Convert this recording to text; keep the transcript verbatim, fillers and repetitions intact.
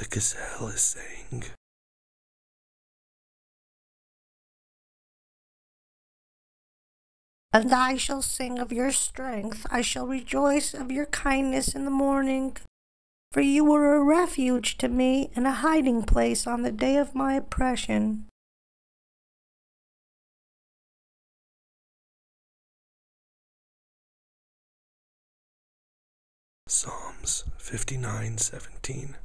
the gazelle is saying. And I shall sing of your strength, I shall rejoice of your kindness in the morning. For you were a refuge to me and a hiding place on the day of my oppression. Psalms fifty-nine seventeen